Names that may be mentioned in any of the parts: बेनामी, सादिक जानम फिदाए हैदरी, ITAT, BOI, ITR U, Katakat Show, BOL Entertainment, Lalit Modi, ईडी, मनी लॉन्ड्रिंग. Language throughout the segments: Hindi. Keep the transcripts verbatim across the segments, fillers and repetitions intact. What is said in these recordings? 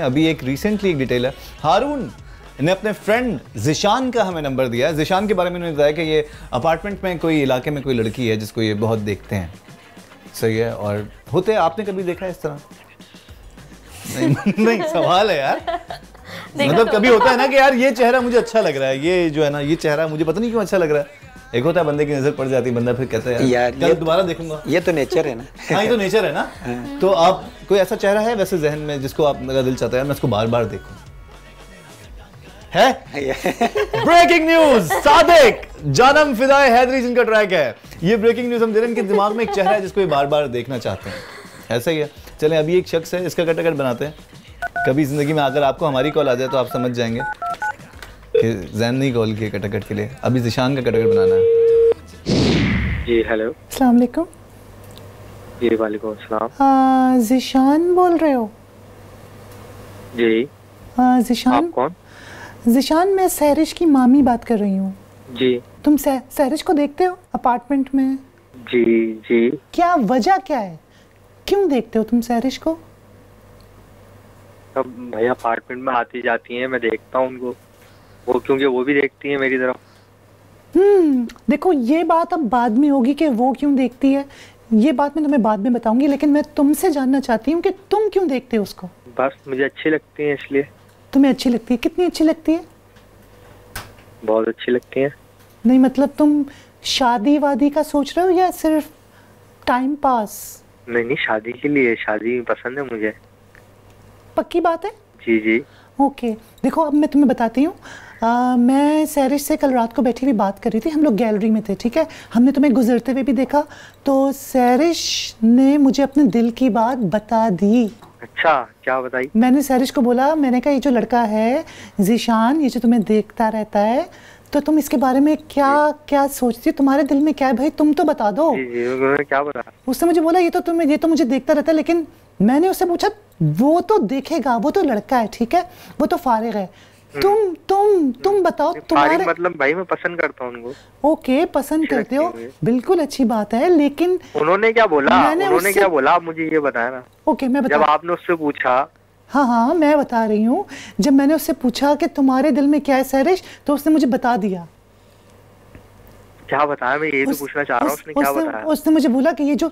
अभी एक रिसेंटली एक डिटेलर हारून ने अपने फ्रेंड जिशान का हमें नंबर दिया है। जिशान के बारे में उन्होंने बताया कि ये अपार्टमेंट में कोई इलाके में कोई लड़की है जिसको ये बहुत देखते हैं। सही है। और होते आपने कभी देखा है इस तरह? नहीं, नहीं सवाल है यार। मतलब तो कभी होता है ना कि यार ये चेहरा मुझे अच्छा लग रहा है, ये जो है ना ये चेहरा मुझे पता नहीं क्यों अच्छा लग रहा है। एक होता है बंदे की नजर पड़ जाती है, बंदा फिर कहता है यार, यार दोबारा देखूंगा। ये तो नेचर है ना। हाँ ये तो नेचर है ना। तो आप कोई ऐसा चेहरा है वैसे जहन में जिसको आप, मेरा दिल चाहता है मैं इसको बार बार देखूं? है। ब्रेकिंग न्यूज, सादिक जानम फिदाए हैदरी जिनका ट्रैक है, ये ब्रेकिंग न्यूज हम दे रहे हैं। इनके दिमाग में एक चेहरा है जिसको ये बार बार देखना चाहते हैं। ऐसा ही है। चले अभी एक शख्स है, इसका कटाकट बनाते हैं। कभी जिंदगी में अगर आपको हमारी कॉल आ जाए तो आप समझ जाएंगे कि जैन नहीं कॉल किया कटाकट के लिए। अभी जिशान का कटाकट बनाना है। जी हेलो, अस्सलाम वालेकुम। जी वालेकुम अस्सलाम। जिशान बोल रहे हो? जी। आ, जिशान आप कौन? जिशान मैं सहरिश की मामी बात कर रही हूँ। जी। तुम सह, सहरिश को देखते हो अपार्टमेंट में? जी जी। क्या वजह क्या है, क्यों देखते हो तुम सहरिश को? अब भैया अपार्टमेंट में आती जाती हैं, मैं देखता हूँ उनको, वो क्योंकि वो भी देखती है मेरी तरफ। हम्म देखो ये बात अब बाद में होगी कि वो क्यों देखती है, ये बात मैं तुम्हें बाद में बताऊंगी, लेकिन मैं तुमसे जानना चाहती हूँ कि तुम क्यों देखते हो उसको। बस मुझे अच्छी लगती है इसलिए। तुम्हें अच्छी लगती है? कितनी अच्छी लगती है? बहुत अच्छी लगती है। नहीं मतलब तुम शादी वादी का सोच रहे हो या सिर्फ टाइम पास? नहीं नहीं शादी के लिए, शादी पसंद है मुझे। पक्की बात है? जी जी। ओके देखो अब मैं तुम्हें बताती हूँ। आ, मैं सहरिश से कल रात को बैठी हुई बात कर रही थी, हम लोग गैलरी में थे, ठीक है, हमने तुम्हें गुजरते हुए भी देखा, तो सहरिश ने मुझे अपने दिल की बात बता दी। अच्छा क्या बताई? मैंने सहरिश को बोला, मैंने कहा ये जो लड़का है जिशान, ये जो तुम्हें देखता रहता है, तो तुम इसके बारे में क्या क्या सोचती हो, तुम्हारे दिल में क्या है भाई, तुम तो बता दो। जी, जी, क्या बता? उसने मुझे बोला ये तो तुम्हें ये तो मुझे देखता रहता है, लेकिन मैंने उससे पूछा वो तो देखेगा, वो तो लड़का है, ठीक है, वो तो फारिग है, तुम तुम तुम बताओ तुम्हारे मतलब। भाई मैं पसंद करता हूं उनको। ओके पसंद करते हो, बिल्कुल अच्छी बात है, लेकिन उन्होंने क्या बोला? उन्होंने क्या बोला आप मुझे ये बताया ना। ओके मैं बता, जब आपने उससे पूछा। हाँ हाँ मैं बता रही हूँ, जब मैंने उससे पूछा कि तुम्हारे दिल में क्या है सहरिश, तो उसने मुझे बता दिया। क्या बताया मैं ये तो पूछना चाह रहा हूँ, उसने क्या बताया? उसने मुझे बोला कि ये जो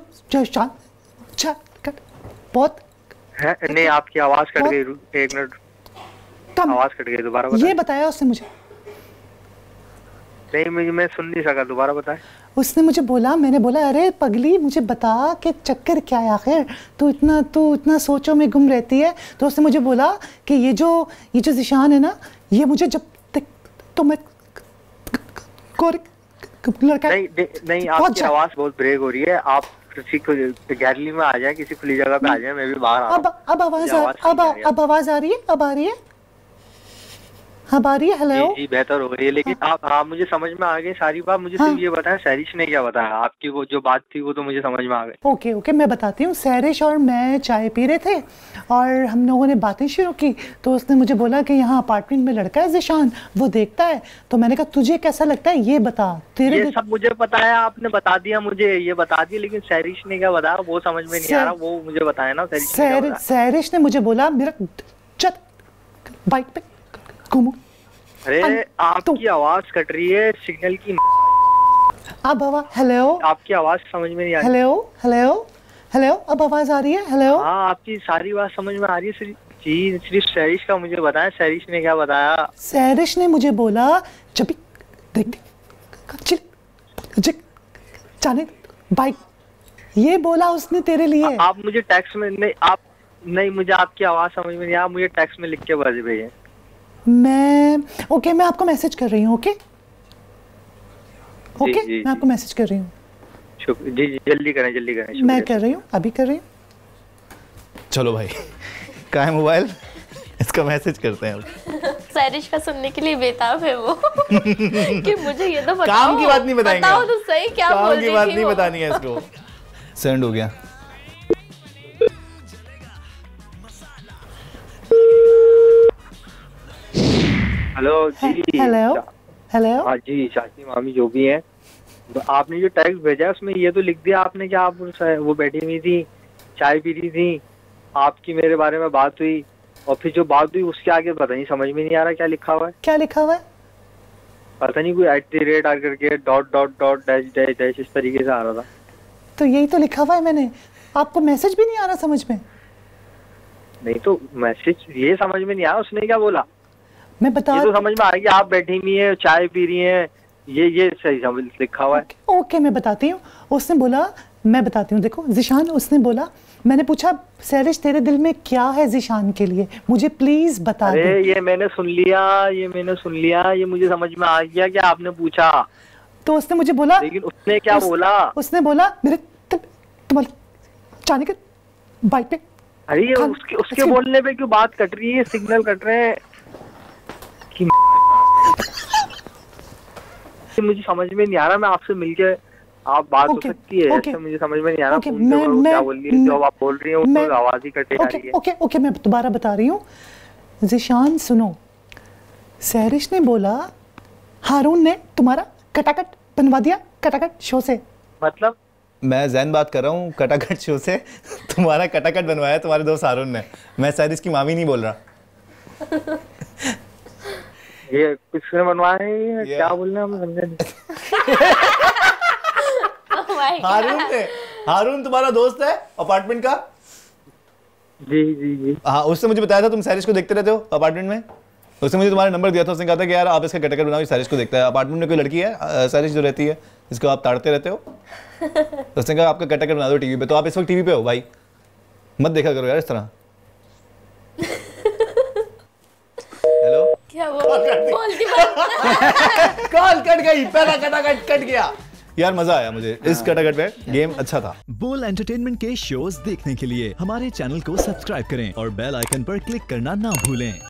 बहुत है, नहीं आपकी आवाज कट गई, एक मिनट आवाज कट गई, दोबारा बताएं। ये बताया उसने मुझे। नहीं मुझे मैं सुन नहीं सका, दोबारा बताएं। उसने मुझे बोला, मैंने बोला अरे पगली मुझे बता कि चक्कर क्या है आखिर, तू इतना तू इतना सोचों में गुम रहती है। तो उसने मुझे बोला कि ये जो ये जो जिशान है ना, ये मुझे जब तक तो मैं लड़का नहीं नहीं आपकी आवाज बहुत ब्रेक हो रही है, आप गैलरी में आ जाए, किसी खुली जगह पे आ जाए, मैं भी बाहर आ रहा हूं। अब अब आवाज आ, अब आ, अब आवाज आ रही है, अब आ रही है, अब आ रही है। हेलो जी, जी बेहतर हो गई है, लेकिन हाँ। आप आप मुझे समझ में आ गई सारी बात। मुझे हाँ। सिर्फ ये बताया सहरिश ने क्या बताया, आपकी वो जो बात थी वो तो मुझे समझ में आ गई। ओके ओके मैं बताती हूँ। सहरिश और मैं चाय पी रहे थे और हम लोगों ने बातें शुरू की, तो उसने मुझे बोला कि यहाँ अपार्टमेंट में लड़का है जिशान, वो देखता है, तो मैंने कहा तुझे कैसा लगता है ये बता, तेरे ये सब मुझे पता है, आपने बता दिया मुझे, ये बता दिया, लेकिन सहरिश ने क्या बताया वो समझ में नहीं आ रहा, वो मुझे बताया ना। सहरिश ने मुझे बोला मेरा चत बाइक पे। अरे आपकी आवाज कट रही है, सिग्नल की। अब आवाज हेलो, आपकी आवाज समझ में नहीं आ रही। हेलो हेलो हेलो अब आवाज आ रही है? हेलो हाँ आपकी सारी बात समझ में आ रही है जी, सिर्फ सहरिश का मुझे बताया, सहरिश ने क्या बताया? सहरिश ने मुझे बोला जब जाने बाइक, ये बोला उसने तेरे लिए। आ, आप मुझे टेक्स्ट में नहीं, आप नहीं मुझे आपकी आवाज समझ में नहीं आ, मुझे टेक्स्ट में लिख के बता दीजिए। मैं ओके okay, मैं आपको मैसेज कर रही हूँ। ओके ओके मैं आपको मैसेज कर रही हूँ। जी जी जल्दी करें जल्दी करें। मैं कर रही हूँ अभी कर रही हूँ। चलो भाई कहाँ है मोबाइल, इसका मैसेज करते हैं। सहरिश का सुनने के लिए बेताब है वो। कि मुझे ये तो बताओ, काम की बात नहीं बताएंगे, बताओ तो सही क्या बोल रही थी, काम की बात नहीं बतानी है इसको। सेंड हो गया। हेलो जी हेलो हेलो हाँ जी चाची मामी जो भी हैं, आपने जो टेक्स्ट भेजा है उसमें ये तो लिख दिया आपने क्या आप वो बैठी हुई थी, चाय पी रही थी, आपकी मेरे बारे में बात हुई, और फिर जो बात हुई उसके आगे पता नहीं, समझ में नहीं आ रहा क्या लिखा हुआ है, क्या लिखा हुआ है पता नहीं, कोई एट द रेट आर करके dot dot dot dash dash dash इस तरीके से आ रहा था। तो यही तो लिखा हुआ है मैंने, आपको मैसेज भी नहीं आ रहा समझ में? नहीं तो मैसेज ये समझ में नहीं आया उसने क्या बोला, मैं बता ये तो समझ में आ गया, आप बैठी हुई है चाय पी रही है, ये ये सही लिखा हुआ है। ओके, ओके मैं बताती हूँ, उसने बोला, मैं बताती हूँ देखो जिशान, उसने बोला, मैंने पूछा सैरिश तेरे दिल में क्या है जिशान के लिए, मुझे प्लीज बता दे। ये मैंने सुन लिया, ये मैंने सुन लिया, ये मुझे समझ में आ गया कि आपने पूछा। तो उसने मुझे बोला, लेकिन उसने क्या उस, बोला उसने बोला मेरे तुम्हारे बाइक पे। अरे उसके उसके बोलने पे क्यों बात कट रही है, सिग्नल कट रहे हैं कि मुझे समझ में नहीं आ रहा, मैं आपसे मिलके आप बात okay, हो सकती है okay, मुझे समझ में नहीं आ रहा okay, मैं, मैं, क्या बोल रही है, जो आप बोल रही हैं उसको आवाज ही कटे जा रही है। ओके ओके मैं दोबारा बता रही हूँ जिशान सुनो, सहरिश ने बोला हारून ने तुम्हारा कटाकट बनवा दिया कटाकट शो से। मतलब मैं जैन बात कर रहा हूँ, कटाकट शो से तुम्हारा कटाकट बनवाया तुम्हारे दोस्त हारून ने, मैं सहरिश की मामी नहीं बोल रहा। ये किसने बनवाया है क्या बोलना हम समझे नहीं। हारून ने, हारून तुम्हारा दोस्त है अपार्टमेंट का? जी जी जी हाँ, उसने मुझे बताया था तुम सैरिश को देखते रहते हो अपार्टमेंट में, उसने मुझे तुम्हारा नंबर दिया था, उसने कहा था कि यार आप इसका कटाकट बनाओ, सैरिश को देखता है अपार्टमेंट में, कोई लड़की है सैरिश जो रहती है इसको आप ताड़ते रहते हो, उसने कहा आपका कटाकट बना दो टीवी पे। तो आप इस वक्त टीवी पे हो भाई, मत देखा करो यार इस तरह। हेलो क्या बोल बोल कॉल कट गई, पहला कटाकट कट गया। यार मजा आया मुझे इस कटाकट में, गेम अच्छा था। बोल एंटरटेनमेंट के शोज देखने के लिए हमारे चैनल को सब्सक्राइब करें और बेल आइकन पर क्लिक करना ना भूलें।